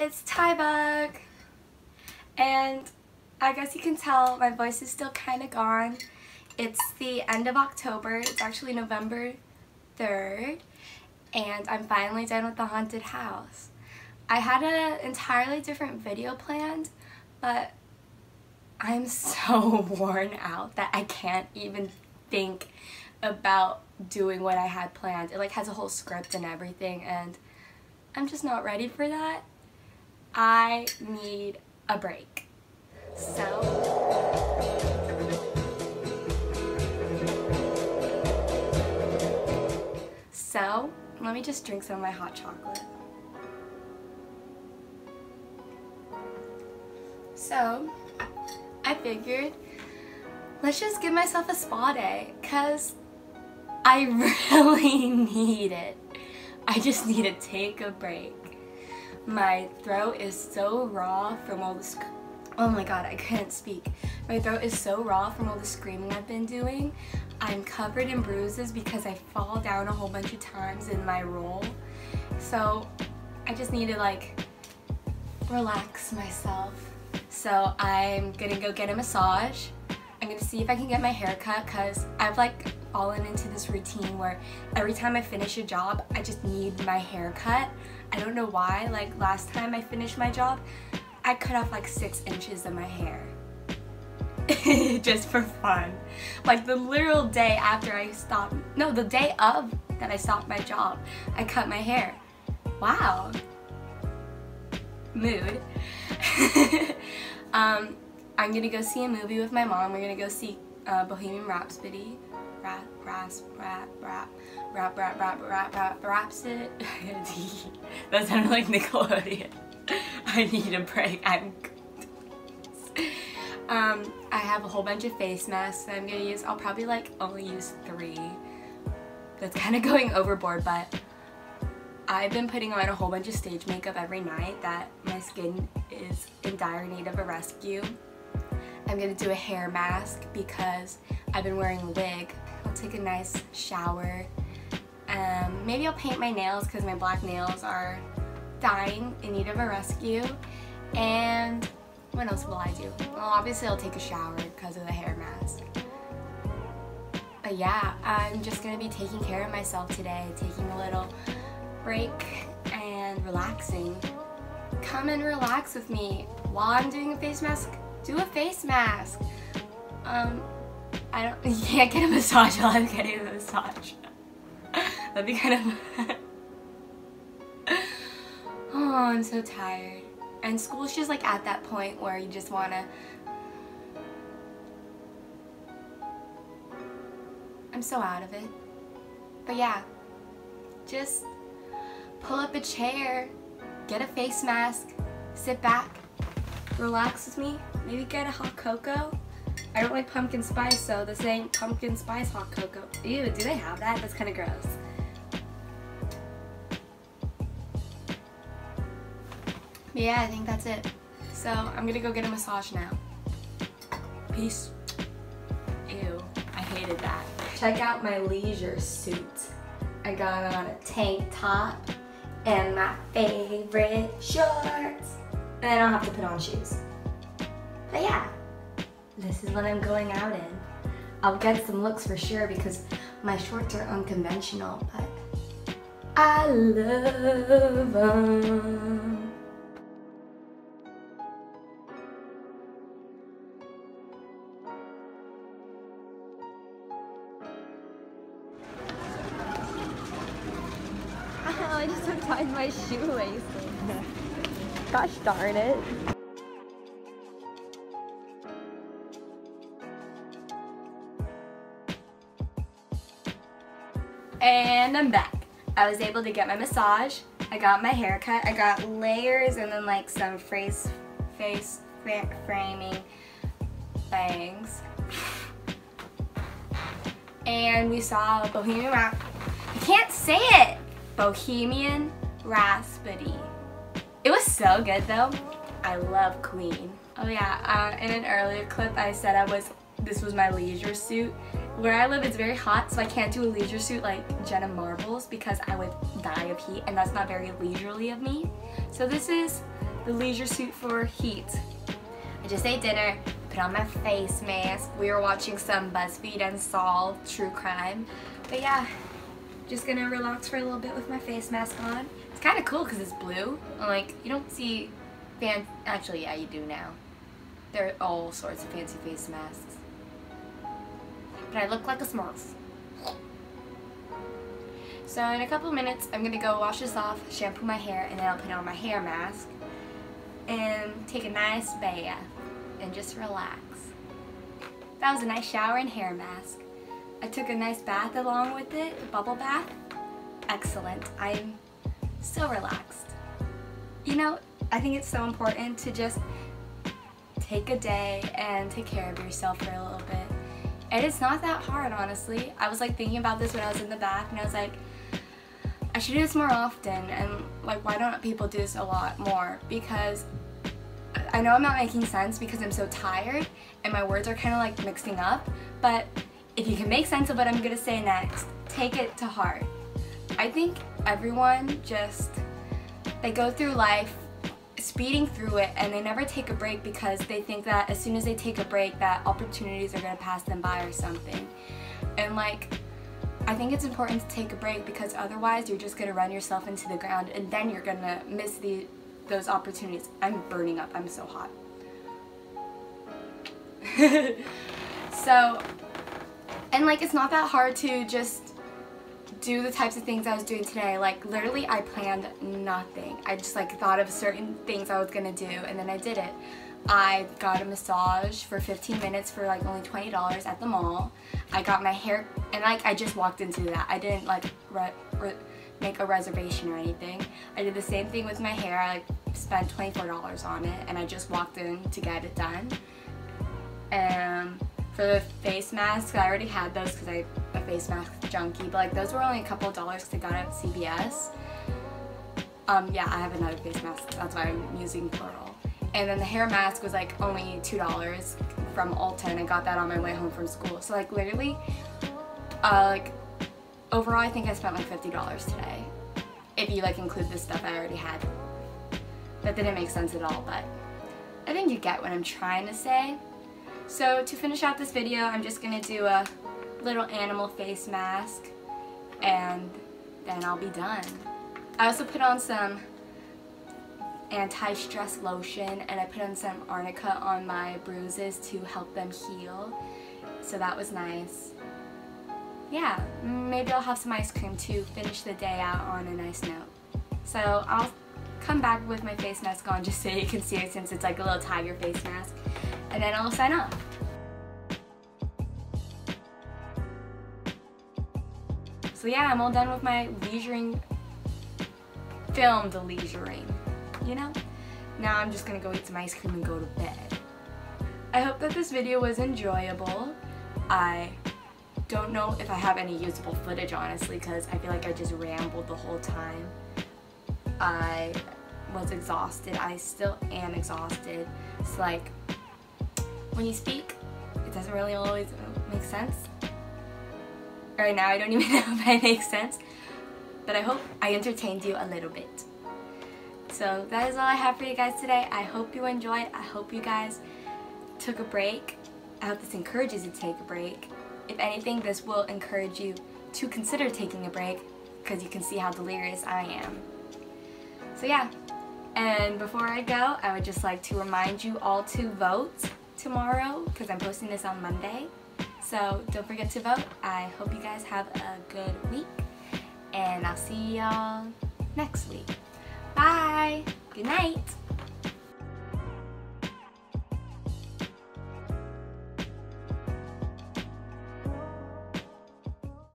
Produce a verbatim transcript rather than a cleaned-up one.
it's Tybug, and I guess you can tell my voice is still kind of gone. It's the end of October, it's actually November third, and I'm finally done with the haunted house. I had an entirely different video planned, but I'm so worn out that I can't even think about doing what I had planned. It like has a whole script and everything, and I'm just not ready for that. I need a break. So... So, let me just drink some of my hot chocolate. So, I figured, let's just give myself a spa day, because I really need it. I just need to take a break. My throat is so raw from all this... Oh my god, I couldn't speak. My throat is so raw from all the screaming I've been doing. I'm covered in bruises because I fall down a whole bunch of times in my roll. So I just need to like relax myself. So I'm gonna go get a massage. I'm gonna see if I can get my hair cut, because I've like fallen into this routine where every time I finish a job, I just need my hair cut. I don't know why. Like last time I finished my job, I cut off like six inches of my hair. Just for fun. Like the literal day after I stopped, no, the day of that I stopped my job, I cut my hair. Wow. Mood. um, I'm gonna go see a movie with my mom. We're gonna go see uh, Bohemian Rhapsody. Rap, rap, rap, rap, rap, rap, rap, rap, rap, Rhapsody. That sounded like Nickelodeon. I need a break. I'm Um, I have a whole bunch of face masks that I'm gonna use. I'll probably like only use three. That's kind of going overboard, but I've been putting on a whole bunch of stage makeup every night that my skin is in dire need of a rescue. I'm gonna do a hair mask because I've been wearing a wig. I'll take a nice shower. Um, maybe I'll paint my nails because my black nails are dying in need of a rescue. And what else will I do? Well, obviously I'll take a shower because of the hair mask. But yeah, I'm just gonna be taking care of myself today, taking a little break and relaxing. Come and relax with me while I'm doing a face mask. Do a face mask. Um, I don't. You can't get a massage while I'm getting a massage. That'd be kind of. Oh, I'm so tired. And school's just like at that point where you just wanna... I'm so out of it. But yeah, just pull up a chair, get a face mask, sit back, relax with me, maybe get a hot cocoa. I don't like pumpkin spice, so this ain't pumpkin spice hot cocoa. Ew, do they have that? That's kind of gross. Yeah, I think that's it. So I'm gonna go get a massage now. Peace. Ew, I hated that. Check out my leisure suit. I got on a tank top and my favorite shorts. And I don't have to put on shoes. But yeah, this is what I'm going out in. I'll get some looks for sure because my shorts are unconventional, but I love them. I just untied my shoelaces. Gosh darn it. And I'm back. I was able to get my massage. I got my haircut. I got layers and then like some face, face framing bangs. And we saw Bohemian Rap. I can't say it. Bohemian Rhapsody. It was so good though. I love Queen. Oh yeah, uh, in an earlier clip I said I was, this was my leisure suit. Where I live it's very hot, so I can't do a leisure suit like Jenna Marbles because I would die of heat, and that's not very leisurely of me. So this is the leisure suit for heat. I just ate dinner, put on my face mask. We were watching some BuzzFeed Unsolved true crime. But yeah, just gonna relax for a little bit with my face mask on. It's kind of cool because it's blue. And like, you don't see fan- actually, yeah, you do now. There are all sorts of fancy face masks. But I look like a smurf. So in a couple minutes, I'm gonna go wash this off, shampoo my hair, and then I'll put on my hair mask and take a nice bath and just relax. That was a nice shower and hair mask. I took a nice bath along with it, a bubble bath. Excellent. I'm so relaxed. You know, I think it's so important to just take a day and take care of yourself for a little bit. And it's not that hard, honestly. I was like thinking about this when I was in the bath, and I was like, I should do this more often, and like, why don't people do this a lot more? Because I know I'm not making sense because I'm so tired and my words are kind of like mixing up, but if you can make sense of what I'm gonna say next, take it to heart. I think everyone just, they go through life speeding through it and they never take a break because they think that as soon as they take a break that opportunities are gonna pass them by or something. And like, I think it's important to take a break because otherwise you're just gonna run yourself into the ground and then you're gonna miss the those opportunities. I'm burning up, I'm so hot. So, and like, it's not that hard to just do the types of things I was doing today. Like, literally I planned nothing. I just like thought of certain things I was gonna do and then I did it. I got a massage for fifteen minutes for like only twenty dollars at the mall. I got my hair, and like I just walked into that. I didn't like re re make a reservation or anything. I did the same thing with my hair. I like spent twenty-four dollars on it and I just walked in to get it done. And for the face masks, I already had those because I'm a face mask junkie, but like those were only a couple of dollars because I got it at C V S. Um, yeah, I have another face mask, so that's why I'm using plural. And then the hair mask was like only two dollars from Ulta, and I got that on my way home from school. So like literally, uh, like overall I think I spent like fifty dollars today, if you like include the stuff I already had. That didn't make sense at all, but I think you get what I'm trying to say. So to finish out this video, I'm just gonna do a little animal face mask and then I'll be done. I also put on some anti-stress lotion and I put on some arnica on my bruises to help them heal. So that was nice. Yeah, maybe I'll have some ice cream to finish the day out on a nice note. So I'll come back with my face mask on just so you can see it, since it's like a little tiger face mask. And then I'll sign off. So yeah, I'm all done with my leisuring, filmed leisuring, you know? Now I'm just gonna go eat some ice cream and go to bed. I hope that this video was enjoyable. I don't know if I have any usable footage, honestly, because I feel like I just rambled the whole time. I was exhausted. I still am exhausted. It's like, when you speak, it doesn't really always make sense. Right now, I don't even know if I make sense, but I hope I entertained you a little bit. So that is all I have for you guys today. I hope you enjoyed. I hope you guys took a break. I hope this encourages you to take a break. If anything, this will encourage you to consider taking a break because you can see how delirious I am. So yeah, and before I go, I would just like to remind you all to vote tomorrow, because I'm posting this on Monday. So don't forget to vote. I hope you guys have a good week, and I'll see y'all next week. Bye. Good night.